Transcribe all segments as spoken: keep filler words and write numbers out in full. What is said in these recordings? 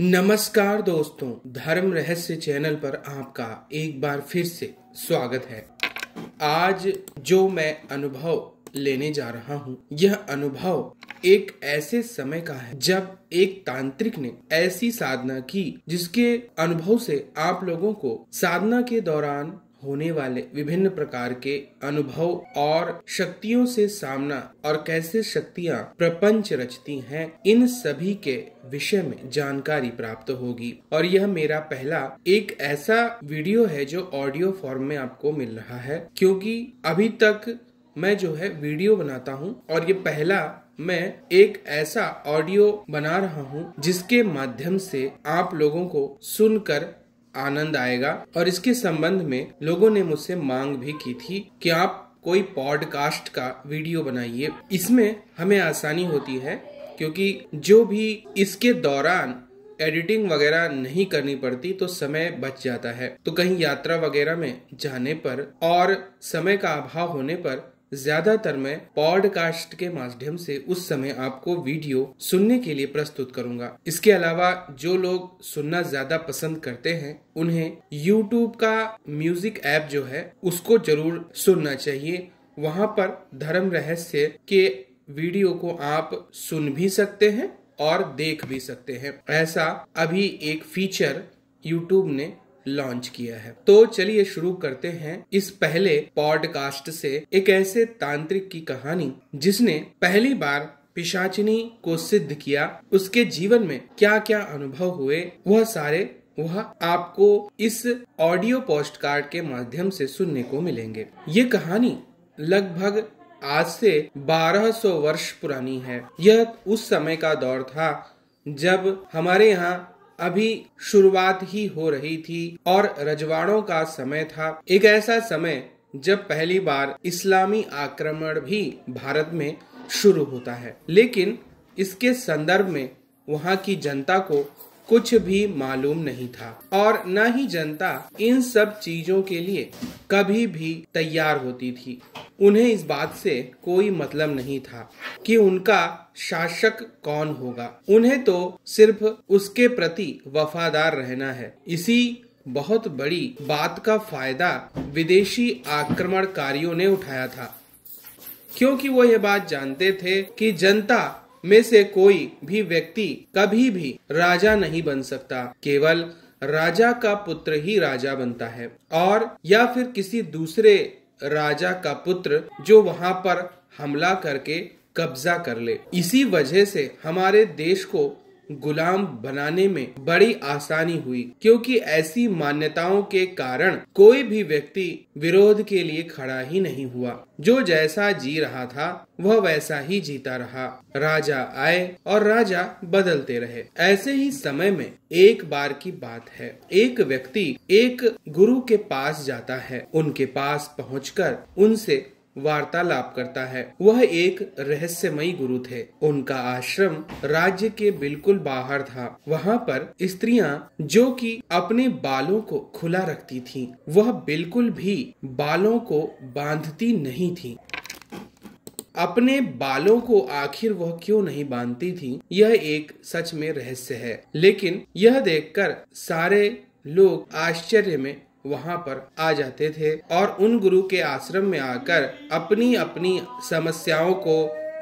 नमस्कार दोस्तों, धर्म रहस्य चैनल पर आपका एक बार फिर से स्वागत है। आज जो मैं अनुभव लेने जा रहा हूँ, यह अनुभव एक ऐसे समय का है जब एक तांत्रिक ने ऐसी साधना की जिसके अनुभव से आप लोगों को साधना के दौरान होने वाले विभिन्न प्रकार के अनुभव और शक्तियों से सामना और कैसे शक्तियाँ प्रपंच रचती हैं, इन सभी के विषय में जानकारी प्राप्त होगी। और यह मेरा पहला एक ऐसा वीडियो है जो ऑडियो फॉर्म में आपको मिल रहा है, क्योंकि अभी तक मैं जो है वीडियो बनाता हूँ और ये पहला मैं एक ऐसा ऑडियो बना रहा हूँ जिसके माध्यम से आप लोगों को सुनकर आनंद आएगा। और इसके संबंध में लोगों ने मुझसे मांग भी की थी कि आप कोई पॉडकास्ट का वीडियो बनाइए, इसमें हमें आसानी होती है क्योंकि जो भी इसके दौरान एडिटिंग वगैरह नहीं करनी पड़ती तो समय बच जाता है। तो कहीं यात्रा वगैरह में जाने पर और समय का अभाव होने पर ज्यादातर मैं पॉडकास्ट के माध्यम से उस समय आपको वीडियो सुनने के लिए प्रस्तुत करूंगा। इसके अलावा जो लोग सुनना ज्यादा पसंद करते हैं उन्हें यूट्यूब का म्यूजिक ऐप जो है उसको जरूर सुनना चाहिए। वहां पर धर्म रहस्य के वीडियो को आप सुन भी सकते हैं और देख भी सकते हैं। ऐसा अभी एक फीचर यूट्यूब ने लॉन्च किया है। तो चलिए शुरू करते हैं इस पहले पॉडकास्ट से, एक ऐसे तांत्रिक की कहानी जिसने पहली बार पिशाचिनी को सिद्ध किया। उसके जीवन में क्या क्या अनुभव हुए वह सारे वह आपको इस ऑडियो पॉडकास्ट के माध्यम से सुनने को मिलेंगे। ये कहानी लगभग आज से बारह सौ वर्ष पुरानी है। यह उस समय का दौर था जब हमारे यहाँ अभी शुरुआत ही हो रही थी और रजवाड़ों का समय था। एक ऐसा समय जब पहली बार इस्लामी आक्रमण भी भारत में शुरू होता है, लेकिन इसके संदर्भ में वहां की जनता को कुछ भी मालूम नहीं था और न ही जनता इन सब चीजों के लिए कभी भी तैयार होती थी। उन्हें इस बात से कोई मतलब नहीं था कि उनका शासक कौन होगा, उन्हें तो सिर्फ उसके प्रति वफादार रहना है। इसी बहुत बड़ी बात का फायदा विदेशी आक्रमणकारियों ने उठाया था, क्योंकि वो ये बात जानते थे कि जनता में से कोई भी व्यक्ति कभी भी राजा नहीं बन सकता, केवल राजा का पुत्र ही राजा बनता है, और या फिर किसी दूसरे राजा का पुत्र जो वहां पर हमला करके कब्जा कर ले। इसी वजह से हमारे देश को गुलाम बनाने में बड़ी आसानी हुई, क्योंकि ऐसी मान्यताओं के कारण कोई भी व्यक्ति विरोध के लिए खड़ा ही नहीं हुआ। जो जैसा जी रहा था वह वैसा ही जीता रहा, राजा आए और राजा बदलते रहे। ऐसे ही समय में एक बार की बात है, एक व्यक्ति एक गुरु के पास जाता है। उनके पास पहुंचकर उनसे वार्तालाप करता है। वह एक रहस्यमयी गुरु थे। उनका आश्रम राज्य के बिल्कुल बाहर था। वहाँ पर स्त्रियाँ जो कि अपने बालों को खुला रखती थीं, वह बिल्कुल भी बालों को बांधती नहीं थीं। अपने बालों को आखिर वह क्यों नहीं बांधती थीं, यह एक सच में रहस्य है, लेकिन यह देखकर सारे लोग आश्चर्य में वहाँ पर आ जाते थे और उन गुरु के आश्रम में आकर अपनी अपनी समस्याओं को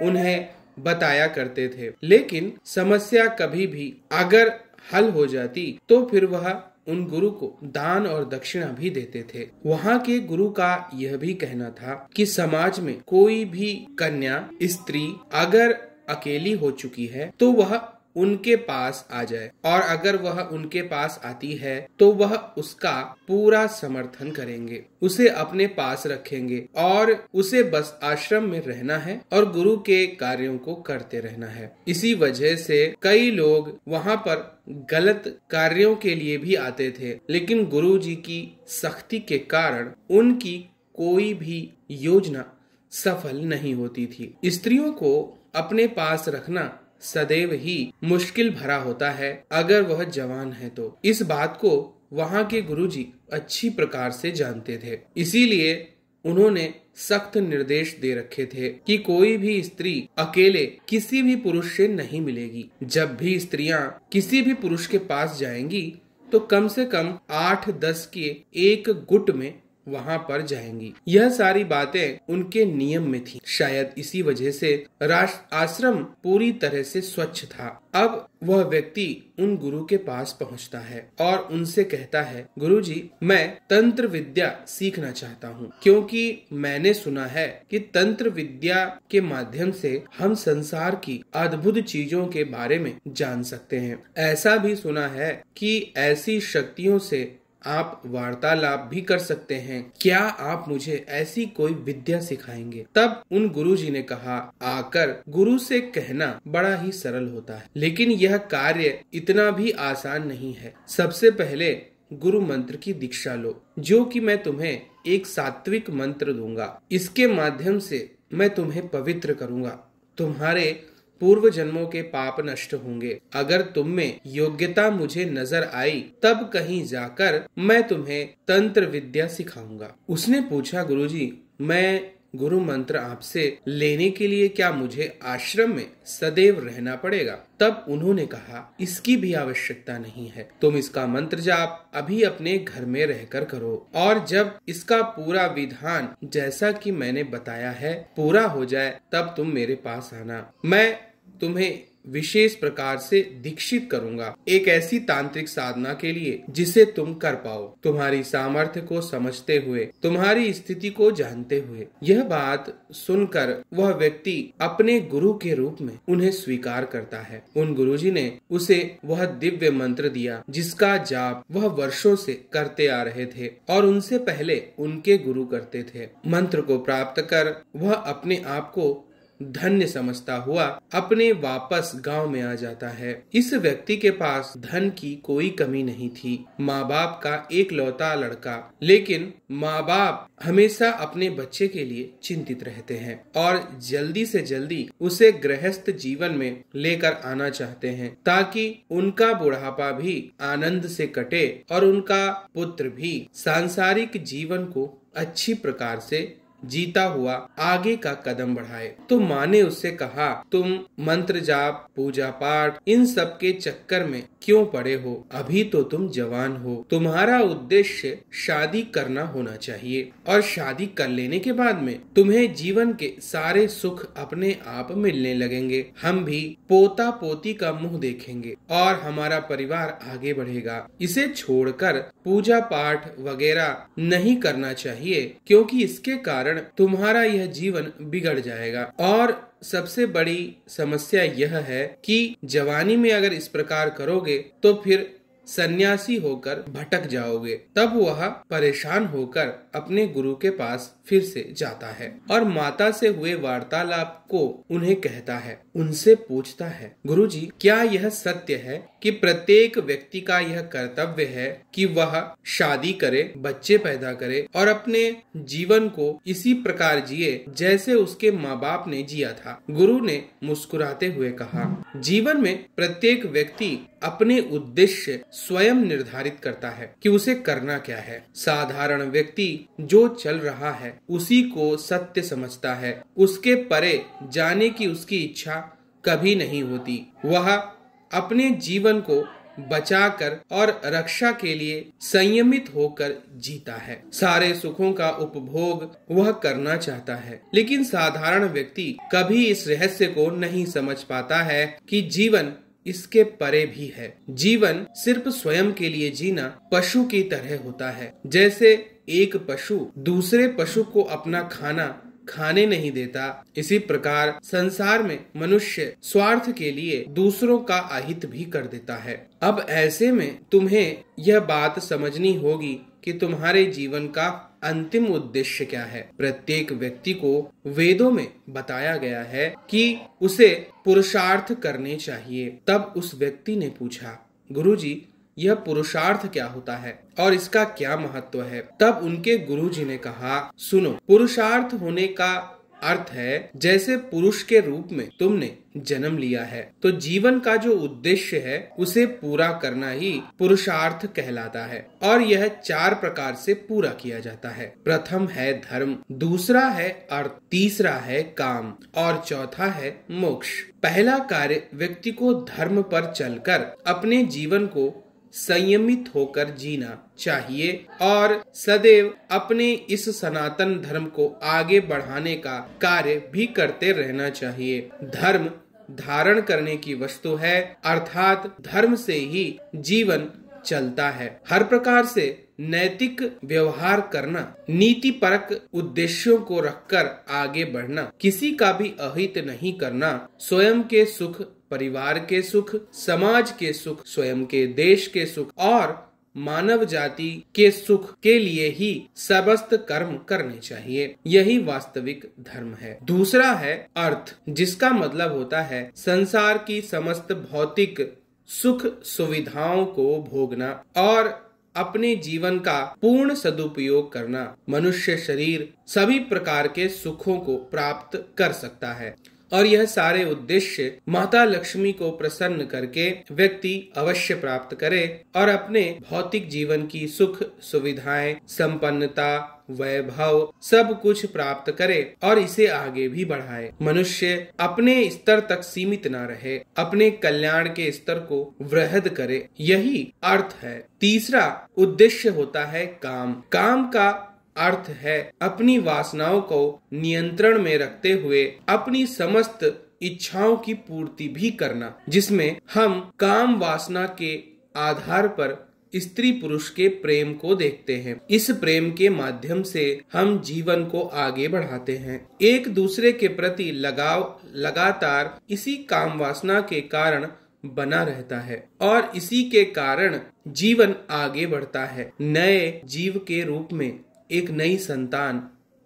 उन्हें बताया करते थे। लेकिन समस्या कभी भी अगर हल हो जाती तो फिर वह उन गुरु को दान और दक्षिणा भी देते थे। वहाँ के गुरु का यह भी कहना था कि समाज में कोई भी कन्या स्त्री अगर अकेली हो चुकी है तो वह उनके पास आ जाए, और अगर वह उनके पास आती है तो वह उसका पूरा समर्थन करेंगे, उसे अपने पास रखेंगे और उसे बस आश्रम में रहना है और गुरु के कार्यों को करते रहना है। इसी वजह से कई लोग वहाँ पर गलत कार्यों के लिए भी आते थे, लेकिन गुरु जी की सख्ती के कारण उनकी कोई भी योजना सफल नहीं होती थी। स्त्रियों को अपने पास रखना सदैव ही मुश्किल भरा होता है अगर वह जवान है तो। इस बात को वहाँ के गुरुजी अच्छी प्रकार से जानते थे, इसीलिए उन्होंने सख्त निर्देश दे रखे थे कि कोई भी स्त्री अकेले किसी भी पुरुष से नहीं मिलेगी। जब भी स्त्रियां किसी भी पुरुष के पास जाएंगी तो कम से कम आठ दस के एक गुट में वहां पर जाएंगी। यह सारी बातें उनके नियम में थी। शायद इसी वजह से राष्ट्र आश्रम पूरी तरह से स्वच्छ था। अब वह व्यक्ति उन गुरु के पास पहुंचता है और उनसे कहता है, गुरुजी, मैं तंत्र विद्या सीखना चाहता हूं, क्योंकि मैंने सुना है कि तंत्र विद्या के माध्यम से हम संसार की अद्भुत चीजों के बारे में जान सकते हैं। ऐसा भी सुना है कि ऐसी शक्तियों से आप वार्तालाप भी कर सकते हैं। क्या आप मुझे ऐसी कोई विद्या सिखाएंगे? तब उन गुरुजी ने कहा, आकर गुरु से कहना बड़ा ही सरल होता है, लेकिन यह कार्य इतना भी आसान नहीं है। सबसे पहले गुरु मंत्र की दीक्षा लो, जो कि मैं तुम्हें एक सात्विक मंत्र दूंगा। इसके माध्यम से मैं तुम्हें पवित्र करूंगा। तुम्हारे पूर्व जन्मों के पाप नष्ट होंगे। अगर तुम में योग्यता मुझे नजर आई तब कहीं जाकर मैं तुम्हें तंत्र विद्या सिखाऊंगा। उसने पूछा, गुरुजी, मैं गुरु मंत्र आपसे लेने के लिए क्या मुझे आश्रम में सदैव रहना पड़ेगा? तब उन्होंने कहा, इसकी भी आवश्यकता नहीं है। तुम इसका मंत्र जाप अभी अपने घर में रहकर करो, और जब इसका पूरा विधान, जैसा कि मैंने बताया है, पूरा हो जाए तब तुम मेरे पास आना। मैं तुम्हें विशेष प्रकार से दीक्षित करूंगा, एक ऐसी तांत्रिक साधना के लिए जिसे तुम कर पाओ। तुम्हारी सामर्थ्य को समझते हुए, तुम्हारी स्थिति को जानते हुए। यह बात सुनकर वह व्यक्ति अपने गुरु के रूप में उन्हें स्वीकार करता है। उन गुरुजी ने उसे वह दिव्य मंत्र दिया जिसका जाप वह वर्षों से करते आ रहे थे और उनसे पहले उनके गुरु करते थे। मंत्र को प्राप्त कर वह अपने आप को धन्य समझता हुआ अपने वापस गांव में आ जाता है। इस व्यक्ति के पास धन की कोई कमी नहीं थी। माँ बाप का एकलौता लड़का, लेकिन माँ बाप हमेशा अपने बच्चे के लिए चिंतित रहते हैं और जल्दी से जल्दी उसे गृहस्थ जीवन में लेकर आना चाहते हैं, ताकि उनका बुढ़ापा भी आनंद से कटे और उनका पुत्र भी सांसारिक जीवन को अच्छी प्रकार से जीता हुआ आगे का कदम बढ़ाए। तो माँ ने उससे कहा, तुम मंत्र जाप, पूजा पाठ, इन सब के चक्कर में क्यों पड़े हो? अभी तो तुम जवान हो। तुम्हारा उद्देश्य शादी करना होना चाहिए, और शादी कर लेने के बाद में तुम्हें जीवन के सारे सुख अपने आप मिलने लगेंगे। हम भी पोता पोती का मुंह देखेंगे और हमारा परिवार आगे बढ़ेगा। इसे छोड़कर पूजा पाठ वगैरह नहीं करना चाहिए, क्योंकि इसके कारण तुम्हारा यह जीवन बिगड़ जाएगा। और सबसे बड़ी समस्या यह है कि जवानी में अगर इस प्रकार करोगे तो फिर सन्यासी होकर भटक जाओगे। तब वह परेशान होकर अपने गुरु के पास फिर से जाता है और माता से हुए वार्तालाप को उन्हें कहता है। उनसे पूछता है, गुरुजी, क्या यह सत्य है कि प्रत्येक व्यक्ति का यह कर्तव्य है कि वह शादी करे, बच्चे पैदा करे और अपने जीवन को इसी प्रकार जिए जैसे उसके माँ बाप ने जिया था? गुरु ने मुस्कुराते हुए कहा, जीवन में प्रत्येक व्यक्ति अपने उद्देश्य स्वयं निर्धारित करता है कि उसे करना क्या है। साधारण व्यक्ति जो चल रहा है उसी को सत्य समझता है। उसके परे जाने की उसकी इच्छा कभी नहीं होती। वह अपने जीवन को बचाकर और रक्षा के लिए संयमित होकर जीता है। सारे सुखों का उपभोग वह करना चाहता है, लेकिन साधारण व्यक्ति कभी इस रहस्य को नहीं समझ पाता है कि जीवन इसके परे भी है। जीवन सिर्फ स्वयं के लिए जीना पशु की तरह होता है। जैसे एक पशु दूसरे पशु को अपना खाना खाने नहीं देता, इसी प्रकार संसार में मनुष्य स्वार्थ के लिए दूसरों का अहित भी कर देता है। अब ऐसे में तुम्हें यह बात समझनी होगी कि तुम्हारे जीवन का अंतिम उद्देश्य क्या है। प्रत्येक व्यक्ति को वेदों में बताया गया है कि उसे पुरुषार्थ करने चाहिए। तब उस व्यक्ति ने पूछा, गुरुजी, यह पुरुषार्थ क्या होता है और इसका क्या महत्व है? तब उनके गुरुजी ने कहा, सुनो, पुरुषार्थ होने का अर्थ है जैसे पुरुष के रूप में तुमने जन्म लिया है तो जीवन का जो उद्देश्य है उसे पूरा करना ही पुरुषार्थ कहलाता है और यह चार प्रकार से पूरा किया जाता है। प्रथम है धर्म, दूसरा है अर्थ, तीसरा है काम और चौथा है मोक्ष। पहला कार्य व्यक्ति को धर्म पर चलकर अपने जीवन को संयमित होकर जीना चाहिए और सदैव अपने इस सनातन धर्म को आगे बढ़ाने का कार्य भी करते रहना चाहिए। धर्म धारण करने की वस्तु है, अर्थात धर्म से ही जीवन चलता है। हर प्रकार से नैतिक व्यवहार करना, नीति परक उद्देश्यों को रखकर आगे बढ़ना, किसी का भी अहित नहीं करना, स्वयं के सुख, परिवार के सुख, समाज के सुख, स्वयं के देश के सुख और मानव जाति के सुख के लिए ही समस्त कर्म करने चाहिए। यही वास्तविक धर्म है। दूसरा है अर्थ, जिसका मतलब होता है संसार की समस्त भौतिक सुख सुविधाओं को भोगना और अपने जीवन का पूर्ण सदुपयोग करना। मनुष्य शरीर सभी प्रकार के सुखों को प्राप्त कर सकता है और यह सारे उद्देश्य माता लक्ष्मी को प्रसन्न करके व्यक्ति अवश्य प्राप्त करे और अपने भौतिक जीवन की सुख सुविधाएं, संपन्नता, वैभव सब कुछ प्राप्त करे और इसे आगे भी बढ़ाए। मनुष्य अपने स्तर तक सीमित ना रहे, अपने कल्याण के स्तर को वृहद करे, यही अर्थ है। तीसरा उद्देश्य होता है काम। काम का अर्थ है अपनी वासनाओं को नियंत्रण में रखते हुए अपनी समस्त इच्छाओं की पूर्ति भी करना, जिसमें हम काम वासना के आधार पर स्त्री पुरुष के प्रेम को देखते हैं। इस प्रेम के माध्यम से हम जीवन को आगे बढ़ाते हैं। एक दूसरे के प्रति लगाव लगातार इसी काम वासना के कारण बना रहता है और इसी के कारण जीवन आगे बढ़ता है। नए जीव के रूप में एक नई संतान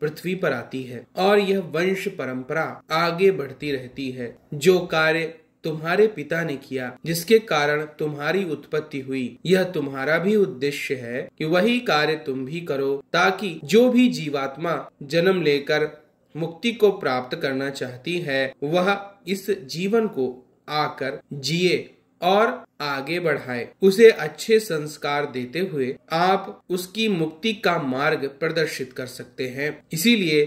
पृथ्वी पर आती है और यह वंश परंपरा आगे बढ़ती रहती है। जो कार्य तुम्हारे पिता ने किया, जिसके कारण तुम्हारी उत्पत्ति हुई, यह तुम्हारा भी उद्देश्य है कि वही कार्य तुम भी करो, ताकि जो भी जीवात्मा जन्म लेकर मुक्ति को प्राप्त करना चाहती है वह इस जीवन को आकर जिए और आगे बढ़ाए। उसे अच्छे संस्कार देते हुए आप उसकी मुक्ति का मार्ग प्रदर्शित कर सकते हैं। इसीलिए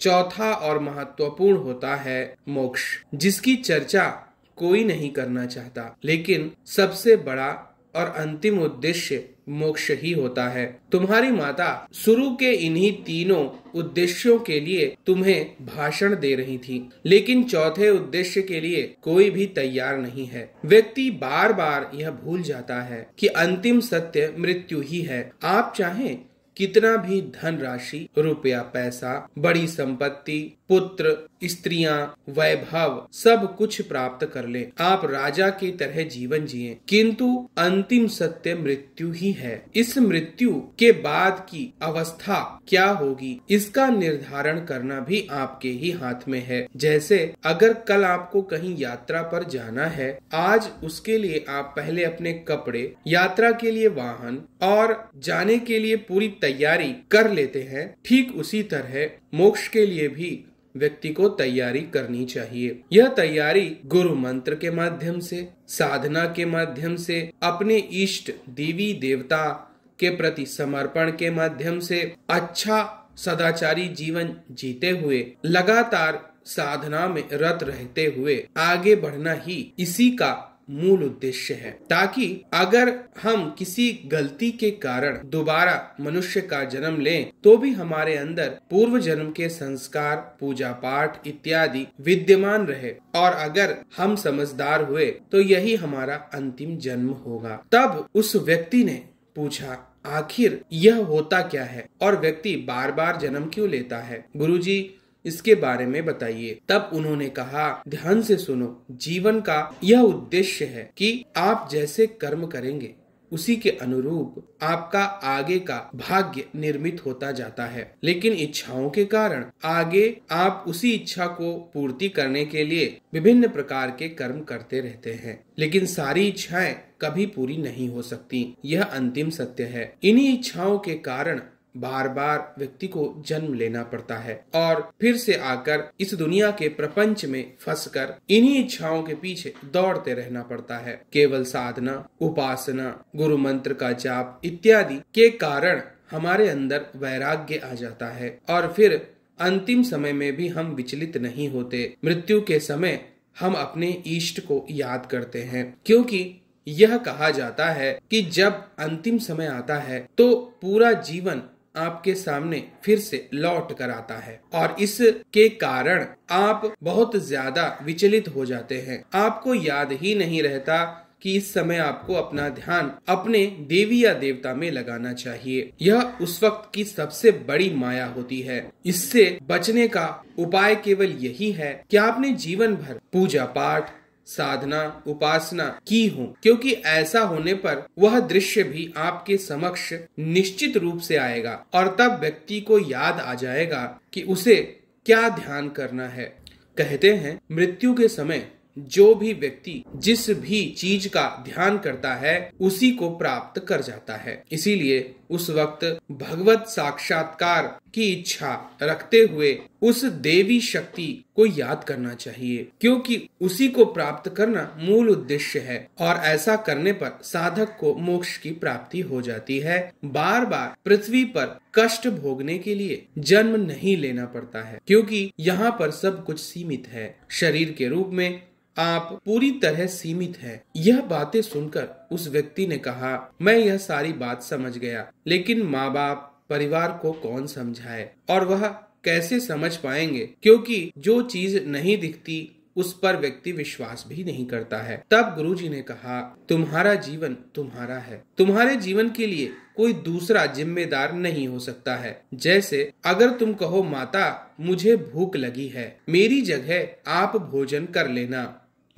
चौथा और महत्वपूर्ण होता है मोक्ष, जिसकी चर्चा कोई नहीं करना चाहता, लेकिन सबसे बड़ा और अंतिम उद्देश्य मोक्ष ही होता है। तुम्हारी माता शुरू के इन्हीं तीनों उद्देश्यों के लिए तुम्हें भाषण दे रही थी, लेकिन चौथे उद्देश्य के लिए कोई भी तैयार नहीं है। व्यक्ति बार बार यह भूल जाता है कि अंतिम सत्य मृत्यु ही है। आप चाहें कितना भी धन राशि, रुपया, पैसा, बड़ी संपत्ति, पुत्र, स्त्रियां, वैभव सब कुछ प्राप्त कर ले, आप राजा की तरह जीवन जिए, किंतु अंतिम सत्य मृत्यु ही है। इस मृत्यु के बाद की अवस्था क्या होगी, इसका निर्धारण करना भी आपके ही हाथ में है। जैसे अगर कल आपको कहीं यात्रा पर जाना है, आज उसके लिए आप पहले अपने कपड़े, यात्रा के लिए वाहन और जाने के लिए पूरी तैयारी कर लेते हैं, ठीक उसी तरह मोक्ष के लिए भी व्यक्ति को तैयारी करनी चाहिए। यह तैयारी गुरु मंत्र के माध्यम से, साधना के माध्यम से, अपने इष्ट देवी देवता के प्रति समर्पण के माध्यम से, अच्छा सदाचारी जीवन जीते हुए, लगातार साधना में रत रहते हुए आगे बढ़ना ही इसी का मूल उद्देश्य है, ताकि अगर हम किसी गलती के कारण दोबारा मनुष्य का जन्म लें तो भी हमारे अंदर पूर्व जन्म के संस्कार, पूजा पाठ इत्यादि विद्यमान रहे और अगर हम समझदार हुए तो यही हमारा अंतिम जन्म होगा। तब उस व्यक्ति ने पूछा, आखिर यह होता क्या है और व्यक्ति बार बार जन्म क्यों लेता है, गुरुजी इसके बारे में बताइए। तब उन्होंने कहा, ध्यान से सुनो, जीवन का यह उद्देश्य है कि आप जैसे कर्म करेंगे उसी के अनुरूप आपका आगे का भाग्य निर्मित होता जाता है, लेकिन इच्छाओं के कारण आगे आप उसी इच्छा को पूर्ति करने के लिए विभिन्न प्रकार के कर्म करते रहते हैं, लेकिन सारी इच्छाएं कभी पूरी नहीं हो सकती। यह अंतिम सत्य है। इन्हीं इच्छाओं के कारण बार बार व्यक्ति को जन्म लेना पड़ता है और फिर से आकर इस दुनिया के प्रपंच में फंसकर इन्हीं इच्छाओं के पीछे दौड़ते रहना पड़ता है। केवल साधना, उपासना, गुरु मंत्र का जाप इत्यादि के कारण हमारे अंदर वैराग्य आ जाता है और फिर अंतिम समय में भी हम विचलित नहीं होते। मृत्यु के समय हम अपने इष्ट को याद करते हैं, क्योंकि यह कहा जाता है कि जब अंतिम समय आता है तो पूरा जीवन आपके सामने फिर से लौट कर आता है और इसके कारण आप बहुत ज्यादा विचलित हो जाते हैं। आपको याद ही नहीं रहता कि इस समय आपको अपना ध्यान अपने देवी या देवता में लगाना चाहिए। यह उस वक्त की सबसे बड़ी माया होती है। इससे बचने का उपाय केवल यही है कि आपने जीवन भर पूजा पाठ, साधना, उपासना की हो, क्योंकि ऐसा होने पर वह दृश्य भी आपके समक्ष निश्चित रूप से आएगा और तब व्यक्ति को याद आ जाएगा कि उसे क्या ध्यान करना है। कहते हैं मृत्यु के समय जो भी व्यक्ति जिस भी चीज का ध्यान करता है उसी को प्राप्त कर जाता है। इसीलिए उस वक्त भगवत साक्षात्कार की इच्छा रखते हुए उस देवी शक्ति को याद करना चाहिए, क्योंकि उसी को प्राप्त करना मूल उद्देश्य है और ऐसा करने पर साधक को मोक्ष की प्राप्ति हो जाती है। बार बार पृथ्वी पर कष्ट भोगने के लिए जन्म नहीं लेना पड़ता है, क्योंकि यहाँ पर सब कुछ सीमित है। शरीर के रूप में आप पूरी तरह सीमित हैं। यह बातें सुनकर उस व्यक्ति ने कहा, मैं यह सारी बात समझ गया, लेकिन माँ बाप परिवार को कौन समझाए और वह कैसे समझ पाएंगे, क्योंकि जो चीज नहीं दिखती उस पर व्यक्ति विश्वास भी नहीं करता है। तब गुरुजी ने कहा, तुम्हारा जीवन तुम्हारा है, तुम्हारे जीवन के लिए कोई दूसरा जिम्मेदार नहीं हो सकता है। जैसे अगर तुम कहो माता मुझे भूख लगी है, मेरी जगह आप भोजन कर लेना,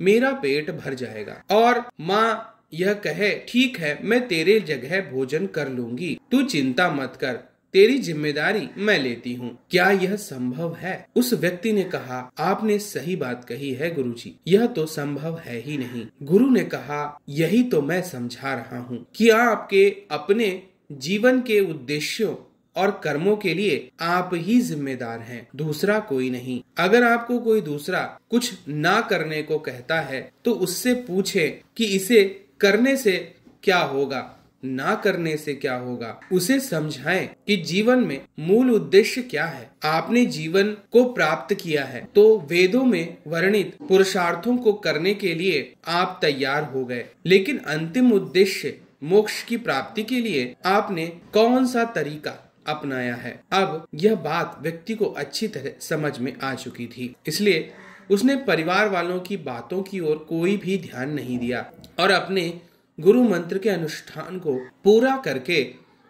मेरा पेट भर जाएगा, और माँ यह कहे ठीक है मैं तेरे जगह भोजन कर लूंगी, तू चिंता मत कर, तेरी जिम्मेदारी मैं लेती हूँ, क्या यह संभव है? उस व्यक्ति ने कहा, आपने सही बात कही है गुरुजी, यह तो संभव है ही नहीं। गुरु ने कहा, यही तो मैं समझा रहा हूँ कि आपके अपने जीवन के उद्देश्यों और कर्मों के लिए आप ही जिम्मेदार हैं, दूसरा कोई नहीं। अगर आपको कोई दूसरा कुछ ना करने को कहता है तो उससे पूछे कि इसे करने से क्या होगा, ना करने से क्या होगा। उसे समझाएं कि जीवन में मूल उद्देश्य क्या है। आपने जीवन को प्राप्त किया है तो वेदों में वर्णित पुरुषार्थों को करने के लिए आप तैयार हो गए, लेकिन अंतिम उद्देश्य मोक्ष की प्राप्ति के लिए आपने कौन सा तरीका अपनाया है? अब यह बात व्यक्ति को अच्छी तरह समझ में आ चुकी थी, इसलिए उसने परिवार वालों की बातों की ओर कोई भी ध्यान नहीं दिया और अपने गुरु मंत्र के अनुष्ठान को पूरा करके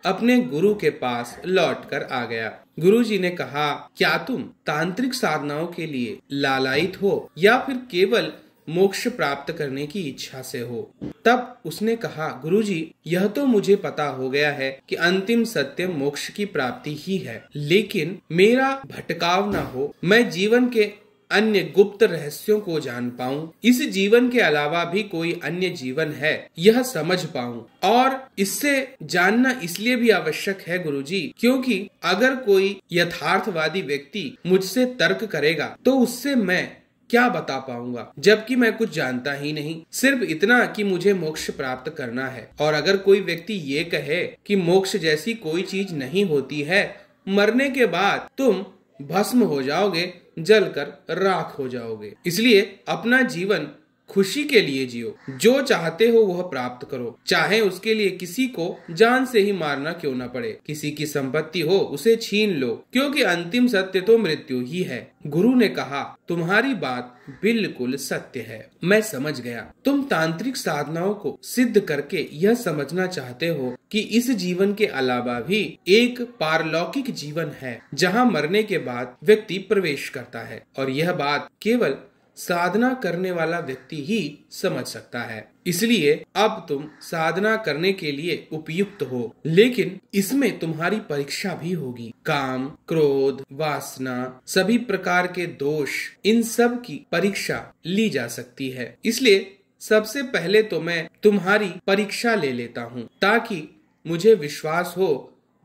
अपने गुरु के पास लौट कर आ गया। गुरुजी ने कहा, क्या तुम तांत्रिक साधनाओं के लिए लालायित हो या फिर केवल मोक्ष प्राप्त करने की इच्छा से हो? तब उसने कहा, गुरुजी यह तो मुझे पता हो गया है कि अंतिम सत्य मोक्ष की प्राप्ति ही है, लेकिन मेरा भटकाव ना हो, मैं जीवन के अन्य गुप्त रहस्यों को जान पाऊं, इस जीवन के अलावा भी कोई अन्य जीवन है यह समझ पाऊं, और इससे जानना इसलिए भी आवश्यक है गुरुजी, क्योंकि अगर कोई यथार्थवादी व्यक्ति मुझसे तर्क करेगा तो उससे मैं क्या बता पाऊंगा, जबकि मैं कुछ जानता ही नहीं, सिर्फ इतना कि मुझे मोक्ष प्राप्त करना है। और अगर कोई व्यक्ति ये कहे कि मोक्ष जैसी कोई चीज नहीं होती है, मरने के बाद तुम भस्म हो जाओगे, जलकर राख हो जाओगे, इसलिए अपना जीवन खुशी के लिए जियो, जो चाहते हो वह प्राप्त करो, चाहे उसके लिए किसी को जान से ही मारना क्यों ना पड़े, किसी की संपत्ति हो उसे छीन लो, क्योंकि अंतिम सत्य तो मृत्यु ही है। गुरु ने कहा, तुम्हारी बात बिल्कुल सत्य है, मैं समझ गया, तुम तांत्रिक साधनाओं को सिद्ध करके यह समझना चाहते हो कि इस जीवन के अलावा भी एक पारलौकिक जीवन है जहाँ मरने के बाद व्यक्ति प्रवेश करता है, और यह बात केवल साधना करने वाला व्यक्ति ही समझ सकता है। इसलिए अब तुम साधना करने के लिए उपयुक्त हो, लेकिन इसमें तुम्हारी परीक्षा भी होगी। काम, क्रोध, वासना, सभी प्रकार के दोष, इन सब की परीक्षा ली जा सकती है। इसलिए सबसे पहले तो मैं तुम्हारी परीक्षा ले लेता हूँ, ताकि मुझे विश्वास हो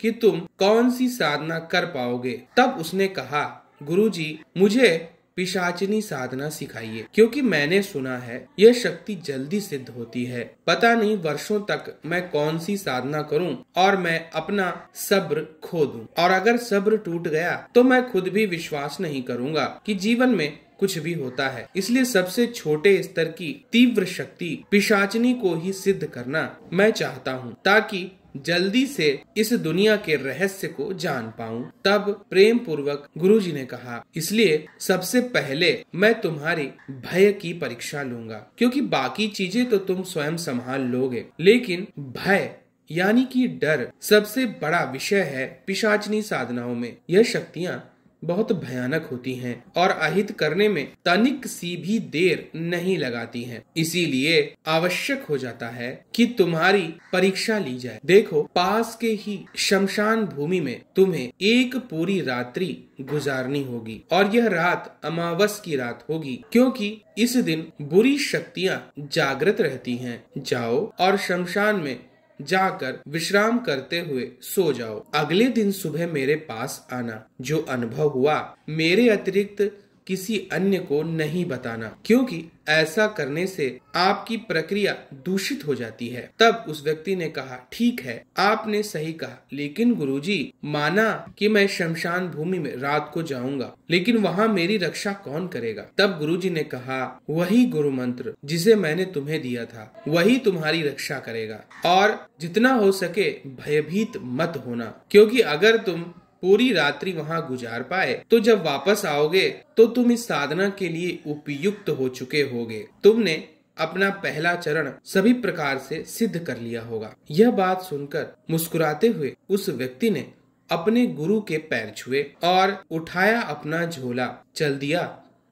कि तुम कौन सी साधना कर पाओगे। तब उसने कहा, गुरुजी मुझे पिशाचिनी साधना सिखाइए, क्योंकि मैंने सुना है यह शक्ति जल्दी सिद्ध होती है। पता नहीं वर्षों तक मैं कौन सी साधना करूं और मैं अपना सब्र खो दूं, और अगर सब्र टूट गया तो मैं खुद भी विश्वास नहीं करूंगा कि जीवन में कुछ भी होता है। इसलिए सबसे छोटे स्तर की तीव्र शक्ति पिशाचिनी को ही सिद्ध करना मैं चाहता हूं, ताकि जल्दी से इस दुनिया के रहस्य को जान पाऊं। तब प्रेम पूर्वक गुरुजी ने कहा, इसलिए सबसे पहले मैं तुम्हारी भय की परीक्षा लूंगा, क्योंकि बाकी चीजें तो तुम स्वयं संभाल लोगे, लेकिन भय यानी कि डर सबसे बड़ा विषय है पिशाचनी साधनाओं में। यह शक्तियां बहुत भयानक होती हैं और अहित करने में तनिक सी भी देर नहीं लगाती हैं। इसीलिए आवश्यक हो जाता है कि तुम्हारी परीक्षा ली जाए। देखो, पास के ही शमशान भूमि में तुम्हें एक पूरी रात्रि गुजारनी होगी, और यह रात अमावस की रात होगी, क्योंकि इस दिन बुरी शक्तियां जागृत रहती हैं। जाओ और शमशान में जाकर विश्राम करते हुए सो जाओ। अगले दिन सुबह मेरे पास आना। जो अनुभव हुआ मेरे अतिरिक्त किसी अन्य को नहीं बताना, क्योंकि ऐसा करने से आपकी प्रक्रिया दूषित हो जाती है। तब उस व्यक्ति ने कहा, ठीक है, आपने सही कहा, लेकिन गुरुजी माना कि मैं शमशान भूमि में रात को जाऊंगा, लेकिन वहाँ मेरी रक्षा कौन करेगा। तब गुरुजी ने कहा, वही गुरु मंत्र जिसे मैंने तुम्हें दिया था, वही तुम्हारी रक्षा करेगा, और जितना हो सके भयभीत मत होना, क्योंकि अगर तुम पूरी रात्रि वहां गुजार पाए तो जब वापस आओगे तो तुम इस साधना के लिए उपयुक्त हो चुके होगे। तुमने अपना पहला चरण सभी प्रकार से सिद्ध कर लिया होगा। यह बात सुनकर मुस्कुराते हुए उस व्यक्ति ने अपने गुरु के पैर छुए और उठाया अपना झोला चल दिया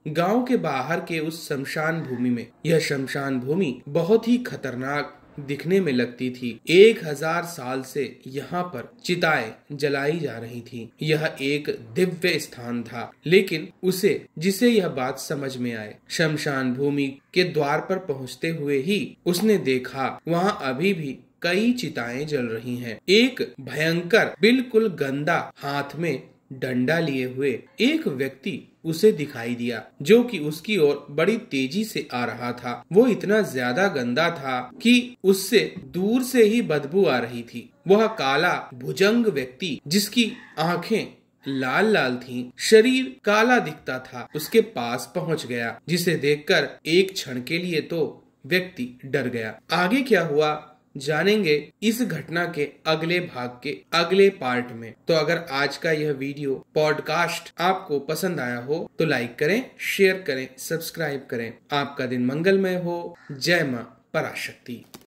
गांव के बाहर के उस शमशान भूमि में। यह शमशान भूमि बहुत ही खतरनाक दिखने में लगती थी। एक हजार साल से यहाँ पर चिताएं जलाई जा रही थी। यह एक दिव्य स्थान था, लेकिन उसे जिसे यह बात समझ में आए, शमशान भूमि के द्वार पर पहुँचते हुए ही उसने देखा वहाँ अभी भी कई चिताएं जल रही हैं। एक भयंकर बिल्कुल गंदा हाथ में डंडा लिए हुए एक व्यक्ति उसे दिखाई दिया, जो कि उसकी ओर बड़ी तेजी से आ रहा था। वो इतना ज्यादा गंदा था कि उससे दूर से ही बदबू आ रही थी। वह काला भुजंग व्यक्ति, जिसकी आंखें लाल लाल थीं, शरीर काला दिखता था, उसके पास पहुंच गया, जिसे देखकर एक क्षण के लिए तो व्यक्ति डर गया। आगे क्या हुआ जानेंगे इस घटना के अगले भाग के अगले पार्ट में। तो अगर आज का यह वीडियो पॉडकास्ट आपको पसंद आया हो तो लाइक करें, शेयर करें, सब्सक्राइब करें। आपका दिन मंगलमय हो। जय मां पराशक्ति।